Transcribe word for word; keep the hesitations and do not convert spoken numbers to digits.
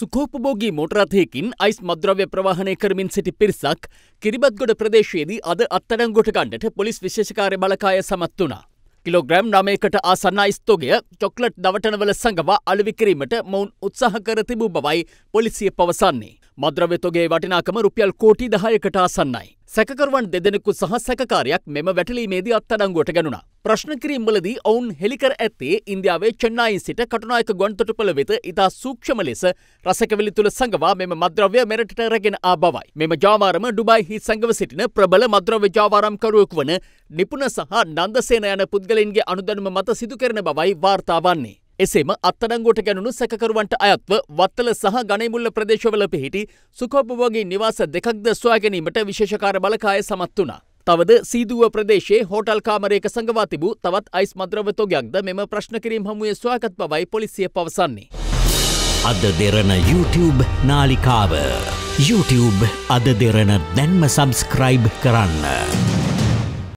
සුඛෝපභෝගී මෝටර රථයකින් ice මද්ද්‍රව්‍ය ප්‍රවාහනය කරමින් සිටි පිරිසක් කිරිබත්ගොඩ ප්‍රදේශයේදී අද අත්අඩංගුවට ගන්නට පොලිස් විශේෂ කාර්ය බළකාය සමත් වුණා. කිලෝග්‍රෑම් නවයකට ආසන්න අයිස් තොගය චොක්ලට් දවටනවල සංගවා අලෙවි කිරීමට මොවුන් උත්සාහ කර තිබූ බවයි පොලිසිය පවසන්නේ. මද්ද්‍රව්‍ය තොගයේ වටිනාකම රුපියල් කෝටි දහයකට ආසන්නයි. සැකකරුවන් දෙදෙනෙකු සහ සැකකාරයක් මෙම වැටලීමේදී අත්අඩංගුවට ගැනුණා. ප්‍රශ්න කිරීම්වලදී ඔවුන් හෙළිකර ඇත්තේ ඉන්දියාවේ චෙන්නයින් සිට කටුනායක ගොන්තොටුපළ වෙත ඉතා සූක්ෂම ලෙස රසකැවිලි තුල සංගවා මෙම මද්ද්‍රව්‍ය මෙරටට රැගෙන ආ බවයි. මෙම ජාවාරම ඩුබායිහි සංගව සිටින ප්‍රබල මද්ද්‍රව්‍ය ජාවාරම්කරුවෙකු වන නිපුණ සහ නන්දසේන යන පුද්ගලයින්ගේ අනුදැනුම මත සිදු කරන බවයි වාර්තා වන්නේ. එසේම අත්අඩංගුවට ගැනුණු සැකකරුවන්ට අයත්ව වත්තල සහ ගණේමුල්ල ප්‍රදේශවල පිහිටි සුඛෝපභෝගී නිවාස දෙකක්ද සොයා ගැනීමට විශේෂ කාර්ය බළකාය සමත් වුණා. තවද සීදුව ප්‍රදේශයේ හෝටල් කාමරයක සංගවා තිබූ තවත් අයිස් මද්ද්‍රව්‍ය තොගයක්ද මෙම ප්‍රශ්න කිරීම් හමුවේ සොයාගත් බවයි පොලිසිය පවසන්නේ. අද දෙරණ YouTube නාලිකාව. YouTube අද දෙරණ දැන්ම සබ්ස්ක්‍රයිබ් කරන්න.